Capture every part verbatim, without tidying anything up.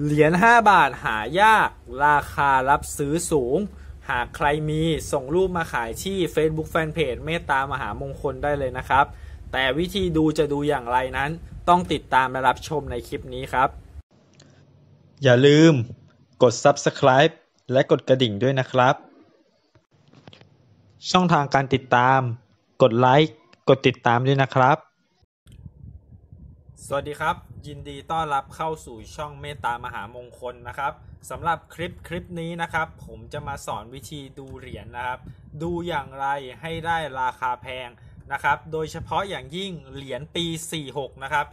เหรียญห้าบาทหายากราคารับซื้อสูงหากใครมีส่งรูปมาขายที่ Facebook Fanpage เมตตามหามงคลได้เลยนะครับแต่วิธีดูจะดูอย่างไรนั้นต้องติดตามและรับชมในคลิปนี้ครับอย่าลืมกด Subscribe และกดกระดิ่งด้วยนะครับช่องทางการติดตามกดไลค์กดติดตามด้วยนะครับสวัสดีครับยินดีต้อนรับเข้าสู่ช่องเมตตามหามงคลนะครับสำหรับคลิปคลิปนี้นะครับผมจะมาสอนวิธีดูเหรียญ น, นะครับดูอย่างไรให้ได้ราคาแพงนะครับโดยเฉพาะอย่างยิ่งเหรียญปีสี่หกนะครับ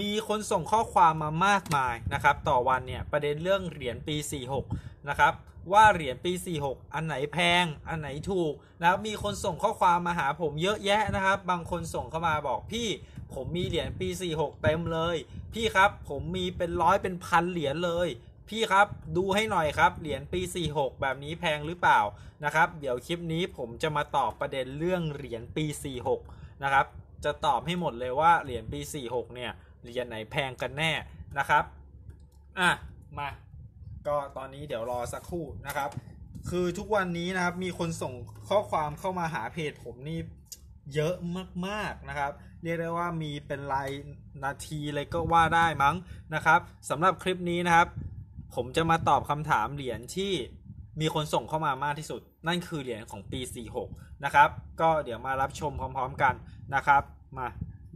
มีคนส่งข้อความมามากมายนะครับต่อวันเนี่ยประเด็นเรื่องเหรียญปีสี่หกนะครับว่าเหรียญปีสี่หกอันไหนแพงอันไหนถูกแล้วมีคนส่งข้อความมาหาผมเยอะแยะนะครับบางคนส่งเข้ามาบอกพี่ผมมีเหรียญปีสี่หกเต็มเลยพี่ครับผมมีเป็นร้อยเป็นพันเหรียญเลยพี่ครับดูให้หน่อยครับเหรียญปีสี่หกแบบนี้แพงหรือเปล่านะครับเดี๋ยวคลิปนี้ผมจะมาตอบประเด็นเรื่องเหรียญปีสี่หกนะครับจะตอบให้หมดเลยว่าเหรียญปีสี่หกเนี่ยเหรียญไหนแพงกันแน่นะครับอ่ะมาก็ตอนนี้เดี๋ยวรอสักครู่นะครับคือทุกวันนี้นะครับมีคนส่งข้อความเข้ามาหาเพจผมนี่เยอะมากๆนะครับเรียกได้ว่ามีเป็นรายนาทีเลยก็ว่าได้มั้งนะครับสำหรับคลิปนี้นะครับผมจะมาตอบคำถามเหรียญที่มีคนส่งเข้ามามากที่สุดนั่นคือเหรียญของปีสี่หกนะครับก็เดี๋ยวมารับชมพร้อมๆกันนะครับมา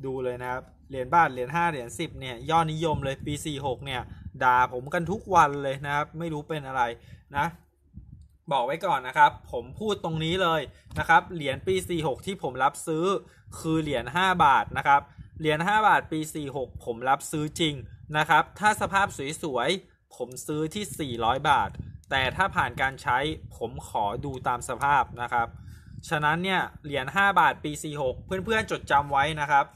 ดูเลยนะครับเหรียญบาทเหรียญห้าเหรียญสิบเนี่ยยอดนิยมเลยปีสี่หกเนี่ยด่าผมกันทุกวันเลยนะครับไม่รู้เป็นอะไรนะบอกไว้ก่อนนะครับผมพูดตรงนี้เลยนะครับเหรียญปีสี่หกที่ผมรับซื้อคือเหรียญห้าบาทนะครับเหรียญห้าบาทปีสี่หกผมรับซื้อจริงนะครับถ้าสภาพสวยๆผมซื้อที่สี่ร้อยบาทแต่ถ้าผ่านการใช้ผมขอดูตามสภาพนะครับฉะนั้นเนี่ยเหรียญห้าบาทปีสี่หกเพื่อนๆจดจำไว้นะครับ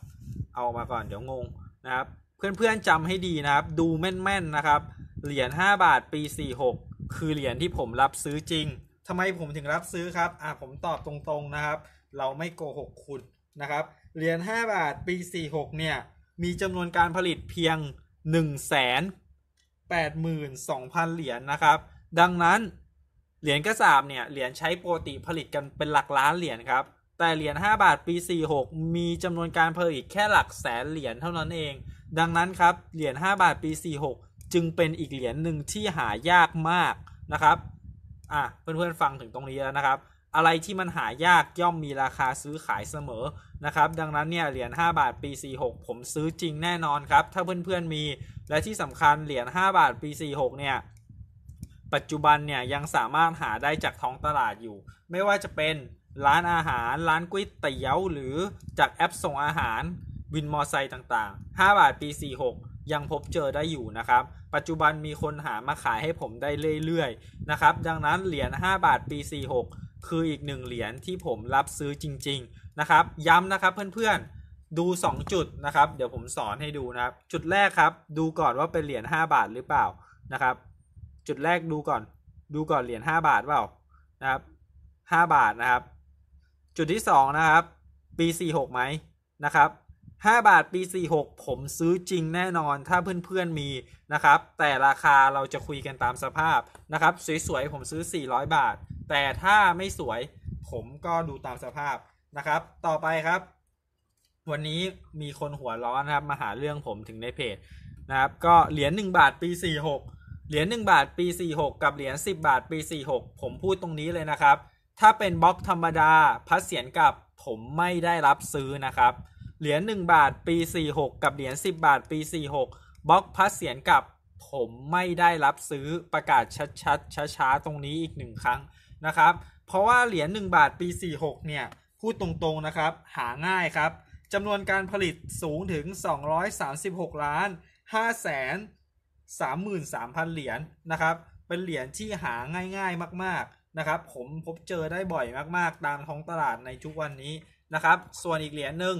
เอามาก่อนเดี๋ยวงงนะครับเพื่อนๆจำให้ดีนะครับดูแม่นๆนะครับเหรียญห้าบาทปีสี่หกคือเหรียญที่ผมรับซื้อจริงทำไมผมถึงรับซื้อครับอ่ะผมตอบตรงๆนะครับเราไม่โกหกคุณนะครับเหรียญห้าบาทปีสี่หกเนี่ยมีจำนวนการผลิตเพียง หนึ่งแสนแปดหมื่นสองพัน เหรียญ นะครับดังนั้นเหรียญกระสาบเนี่ยเหรียญใช้ปกติผลิตกันเป็นหลักล้านเหรียญครับแต่เหรียญห้าบาทปีสี่หกมีจำนวนการผลิตแค่หลักแสนเหรียญเท่านั้นเองดังนั้นครับเหรียญห้าบาทปีสี่หกจึงเป็นอีกเหรียญหนึ่งที่หายากมากนะครับอ่ะเพื่อนๆฟังถึงตรงนี้แล้วนะครับอะไรที่มันหายากย่อมมีราคาซื้อขายเสมอนะครับดังนั้นเนี่ยเหรียญห้าบาทปีสี่หกผมซื้อจริงแน่นอนครับถ้าเพื่อนๆมีและที่สำคัญเหรียญห้าบาทปีสี่หกเนี่ยปัจจุบันเนี่ยยังสามารถหาได้จากท้องตลาดอยู่ไม่ว่าจะเป็นร้านอาหารร้านก๋วยเตี๋ยวหรือจากแอปส่งอาหารวินมอไซค์ต่างๆห้าบาทปีสี่หกยังพบเจอได้อยู่นะครับปัจจุบันมีคนหามาขายให้ผมได้เรื่อยๆนะครับดังนั้นเหรียญห้าบาทปีสี่หกคืออีกหนึ่งเหรียญที่ผมรับซื้อจริงๆนะครับย้ำนะครับเพื่อนๆดูสองจุดนะครับเดี๋ยวผมสอนให้ดูนะครับจุดแรกครับดูก่อนว่าเป็นเหรียญห้าบาทหรือเปล่านะครับจุดแรกดูก่อนดูก่อนเหรียญห้าบาทเปล่านะครับห้าบาทนะครับจุดที่สองนะครับปีสี่หกไหมนะครับห้าบาทปีสี่หกผมซื้อจริงแน่นอนถ้าเพื่อนๆมีนะครับแต่ราคาเราจะคุยกันตามสภาพนะครับสวยๆผมซื้อสี่ร้อยบาทแต่ถ้าไม่สวยผมก็ดูตามสภาพนะครับต่อไปครับวันนี้มีคนหัวร้อนนะครับมาหาเรื่องผมถึงในเพจนะครับก็เหรียญหนึ่งบาทปีสี่หกเหรียญหนึ่งบาทปีสี่หกกับเหรียญสิบบาทปีสี่หกผมพูดตรงนี้เลยนะครับถ้าเป็นบล็อกธรรมดาพัดเสียนกลับผมไม่ได้รับซื้อนะครับเหรียญหนึ่งบาทปีสี่หกกับเหรียญสิบบาทปีสี่หกบล็อกพัดเสียนกลับผมไม่ได้รับซื้อประกาศชัดๆช้าๆตรงนี้อีกหนึ่งครั้งนะครับเพราะว่าเหรียญหนึ่งบาทปีสี่หกเนี่ยพูดตรงๆนะครับหาง่ายครับจำนวนการผลิตสูงถึงสองร้อยสามสิบหกล้านห้าแสนสามหมื่นสามพัน เหรียญ นะครับเป็นเหรียญที่หาง่ายๆมากๆนะครับผมพบเจอได้บ่อยมากๆตามท้องตลาดในทุกวันนี้นะครับส่วนอีกเหรียญหนึ่ง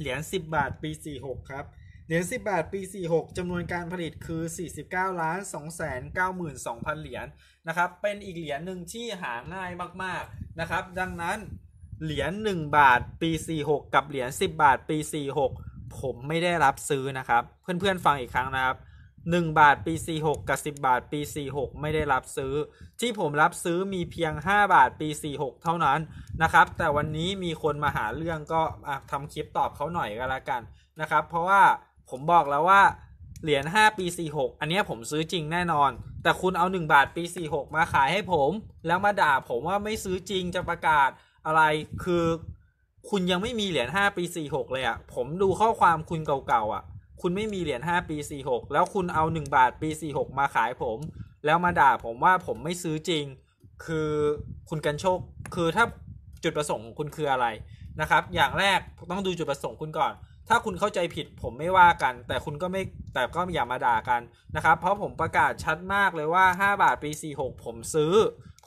เหรียญสิบบาทปีสี่หกครับเหรียญสิบบาทปีสี่หกจำนวนการผลิตคือสี่สิบเก้าล้าน สองแสนเก้าหมื่นสองพัน เหรียญนะครับเป็นอีกเหรียญหนึ่งที่หาง่ายมากๆนะครับดังนั้นเหรียญหนึ่งบาทปีสี่หกกับเหรียญสิบบาทปีสี่หกผมไม่ได้รับซื้อนะครับเพื่อนๆฟังอีกครั้งนะครับ หนึ่งบาทปีสี่สิบหกกับสิบบาทปีสี่สิบหกไม่ได้รับซื้อที่ผมรับซื้อมีเพียงห้าบาทปีสี่สิบหกเท่านั้นนะครับแต่วันนี้มีคนมาหาเรื่องก็ทำคลิปตอบเขาหน่อยก็แล้วกันนะครับเพราะว่าผมบอกแล้วว่าเหรียญห้าปีสี่สิบหกอันนี้ผมซื้อจริงแน่นอนแต่คุณเอาหนึ่งบาทปีสี่สิบหกมาขายให้ผมแล้วมาด่าผมว่าไม่ซื้อจริงจะประกาศอะไรคือคุณยังไม่มีเหรียญห้าปีสี่สิบหกเลยอ่ะผมดูข้อความคุณเก่าๆอ่ะคุณไม่มีเหรียญห้าปีสี่สิบหกแล้วคุณเอาหนึ่งบาทปีสี่สิบหกมาขายผมแล้วมาด่าผมว่าผมไม่ซื้อจริงคือคุณกันโชคคือถ้าจุดประสงค์ของคุณคืออะไรนะครับอย่างแรกต้องดูจุดประสงค์คุณก่อนถ้าคุณเข้าใจผิดผมไม่ว่ากันแต่คุณก็ไม่แต่ก็อย่ามาด่ากันนะครับเพราะผมประกาศชัดมากเลยว่าห้าบาทปีสี่สิบหกผมซื้อ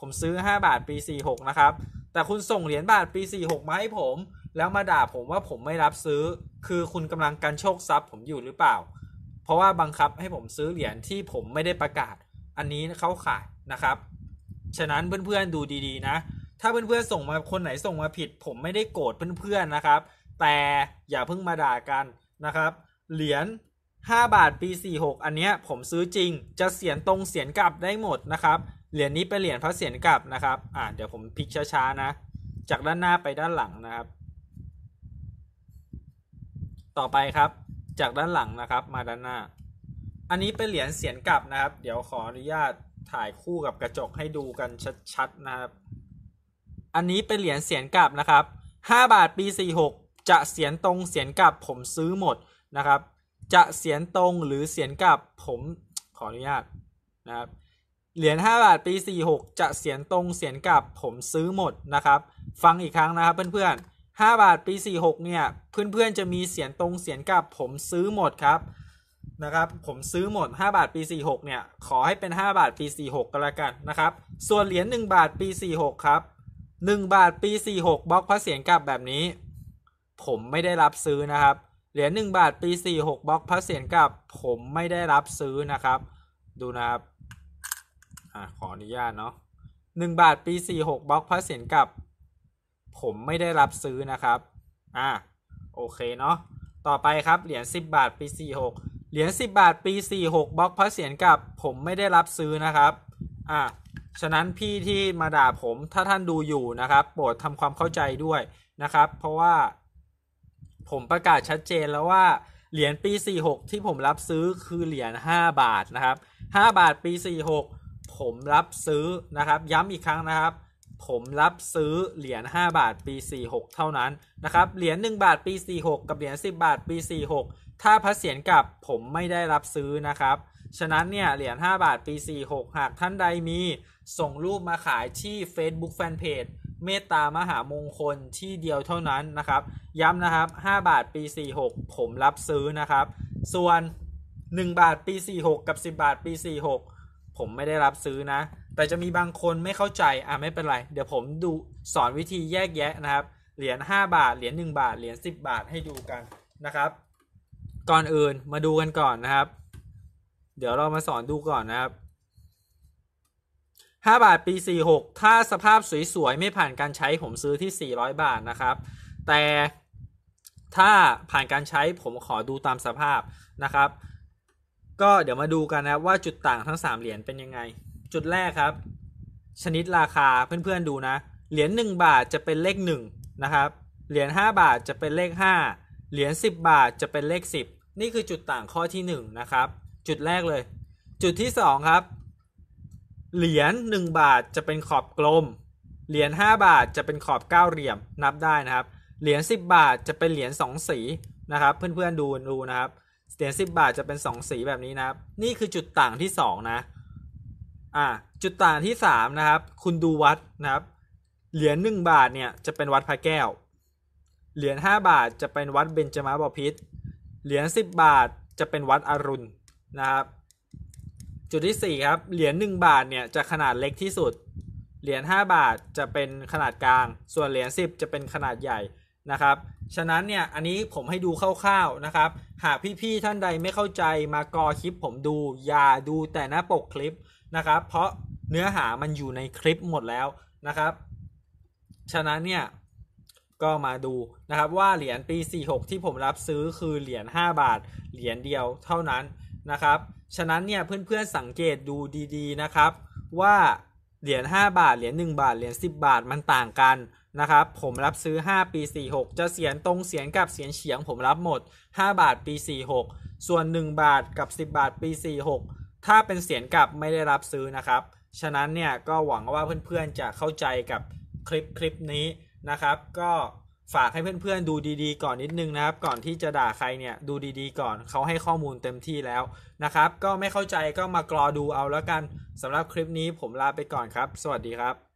ผมซื้อห้าบาทปีสี่สิบหกนะครับแต่คุณส่งเหรียญบาทปีสี่สิบหกมาให้ผมแล้วมาด่าผมว่าผมไม่รับซื้อคือคุณกำลังกันโชคทรัพย์ผมอยู่หรือเปล่าเพราะว่าบังคับให้ผมซื้อเหรียญที่ผมไม่ได้ประกาศอันนี้เขาขายนะครับฉะนั้นเพื่อนๆดูดีๆนะถ้าเพื่อนๆส่งมาคนไหนส่งมาผิดผมไม่ได้โกรธเพื่อนๆนะครับแต่อย่าเพิ่งมาด่ากันนะครับเหรียญห้าบาทปีสี่สิบหกอันเนี้ยผมซื้อจริงจะเสียนตรงเสียนกลับได้หมดนะครับเหรียญนี้เป็นเหรียญพระเสียนกลับนะครับอ่าเดี๋ยวผมพลิกช้าๆนะจากด้านหน้าไปด้านหลังนะครับต่อไปครับจากด้านหลังนะครับมาด้านหน้าอันนี้เป็นเหรียญเสียนกลับนะครับเดี๋ยวขออนุญาตถ่ายคู่กับกระจกให้ดูกันชัดๆนะครับอันนี้เป็นเหรียญเสียนกลับนะครับห้าบาทปีสี่สิบหกจะเสียนตรงเสียนกลับผมซื้อหมดนะครับจะเสียนตรงหรือเสียนกลับผมขออนุญาตนะครับเหรียญห้าบาทปีสี่สิบหกจะเสียนตรงเสียนกลับผมซื้อหมดนะครับฟังอีกครั้งนะครับเพื่อนๆห้าบาทปีสี่สิบหกเนี่ยเพื่อนๆจะมีเสียนตรงเสียนกลับผมซื้อหมดครับนะครับผมซื้อหมดห้าบาทปีสี่สิบหกเนี่ยขอให้เป็นห้าบาทปีสี่สิบหกก็แล้วกันนะครับส่วนเหรียญหนึ่งบาทปีสี่สิบหกครับหนึ่งบาทปีสี่สิบหกบล็อกพระเสียนกลับแบบนี้ผมไม่ได้รับซื้อนะครับเหรียญหนึ่งบาทปีสี่สิบหกบล็อกพระเสียนกลับผมไม่ได้รับซื้อนะครับดูนะครับอ่ะขออนุญาตเนาะหนึ่งบาทปีสี่สิบหกบล็อกพระเสียนกลับผมไม่ได้รับซื้อนะครับอ่าโอเคเนาะต่อไปครับเหรียญสิบบาทปีสี่สิบหกเหรียญสิบบาทปีสี่สิบหกบล็อกพระเสียรกลับผมไม่ได้รับซื้อนะครับอ่าฉะนั้นพี่ที่มาด่าผมถ้าท่านดูอยู่นะครับโปรดทำความเข้าใจด้วยนะครับเพราะว่าผมประกาศชัดเจนแล้วว่าเหรียญปีสี่สิบหกที่ผมรับซื้อคือเหรียญห้าบาทนะครับห้าบาทปีสี่สิบหกผมรับซื้อนะครับย้ำอีกครั้งนะครับผมรับซื้อเหรียญห้าบาทปีสี่สิบหกเท่านั้นนะครับเหรียญหนึ่งบาทปีสี่สิบหกกับเหรียญสิบบาทปีสี่สิบหกถ้าพระเสียรกลับผมไม่ได้รับซื้อนะครับฉะนั้นเนี่ยเหรียญห้าบาทปีสี่สิบหกหากท่านใดมีส่งรูปมาขายที่ Facebook Fanpage เมตตามหามงคลที่เดียวเท่านั้นนะครับย้ำนะครับห้าบาทปีสี่สิบหกผมรับซื้อนะครับส่วนหนึ่งบาทปีสี่สิบหกกับสิบบาทปีสี่สิบหกผมไม่ได้รับซื้อนะแต่จะมีบางคนไม่เข้าใจอ่ะไม่เป็นไรเดี๋ยวผมดูสอนวิธีแยกแยะนะครับเหรียญห้าบาทเหรียญหนึ่งบาทเหรียญสิบบาทให้ดูกันนะครับก่อนอื่นมาดูกันก่อนนะครับเดี๋ยวเรามาสอนดูก่อนนะครับห้าบาทปีสี่สิบหกถ้าสภาพสวยๆไม่ผ่านการใช้ผมซื้อที่สี่ร้อยบาทนะครับแต่ถ้าผ่านการใช้ผมขอดูตามสภาพนะครับก็เดี๋ยวมาดูกันนะว่าจุดต่างทั้งสามเหรียญเป็นยังไงจุดแรกครับชนิดราคาเพื่อนๆดูนะเหรียญหนึ่งบาทจะเป็นเลขหนึ่งนะครับเหรียญห้าบาทจะเป็นเลขห้าเหรียญสิบบาทจะเป็นเลขสิบนี่คือจุดต่างข้อที่หนึ่งนะครับจุดแรกเลยจุดที่สองครับเหรียญหนึ่งบาทจะเป็นขอบกลมเหรียญห้าบาทจะเป็นขอบเก้าเหลี่ยมนับได้นะครับเหรียญสิบบาทจะเป็นเหรียญสองสีนะครับเพื่อนๆดูดูนะครับเหรียญสิบบาทจะเป็นสองสีแบบนี้นะครับนี่คือจุดต่างที่สองนะอ่าจุดต่างที่สามนะครับคุณดูวัดนะครับเหรียญหนึ่งบาทเนี่ยจะเป็นวัดพระแก้วเหรียญห้าบาทจะเป็นวัดเบญจมบพิตรเหรียญสิบบาทจะเป็นวัดอรุณนะครับจุดที่สี่ครับเหรียญหนึ่งบาทเนี่ยจะขนาดเล็กที่สุดเหรียญห้าบาทจะเป็นขนาดกลางส่วนเหรียญสิบจะเป็นขนาดใหญ่นะครับฉะนั้นเนี่ยอันนี้ผมให้ดูคร่าวๆนะครับหากพี่ๆท่านใดไม่เข้าใจมากอคลิปผมดูอย่าดูแต่หน้าปกคลิปนะครับเพราะเนื้อหามันอยู่ในคลิปหมดแล้วนะครับฉะนั้นเนี่ยก็มาดูนะครับว่าเหรียญปีสี่สิบหกที่ผมรับซื้อคือเหรียญห้าบาทเหรียญเดียวเท่านั้นนะครับ ฉะนั้นเนี่ยเพื่อนๆสังเกตดูดีๆนะครับว่าเหรียญห้าบาทเหรียญหนึ่งบาทเหรียญสิบบาทมันต่างกันนะครับผมรับซื้อห้าปีสี่สิบหกจะเสียนตรงเสียนกับเสียนเฉียงผมรับหมดห้าบาทปีสี่สิบหกส่วนหนึ่งบาทกับสิบบาทปีสี่สิบหกถ้าเป็นเสียนกับไม่ได้รับซื้อนะครับฉะนั้นเนี่ยก็หวังว่าเพื่อนๆจะเข้าใจกับคลิปคลิปนี้นะครับก็ฝากให้เพื่อนๆดูดีๆก่อนนิดนึงนะครับก่อนที่จะด่าใครเนี่ยดูดีๆก่อนเขาให้ข้อมูลเต็มที่แล้วนะครับก็ไม่เข้าใจก็มากรอดูเอาแล้วกันสำหรับคลิปนี้ผมลาไปก่อนครับสวัสดีครับ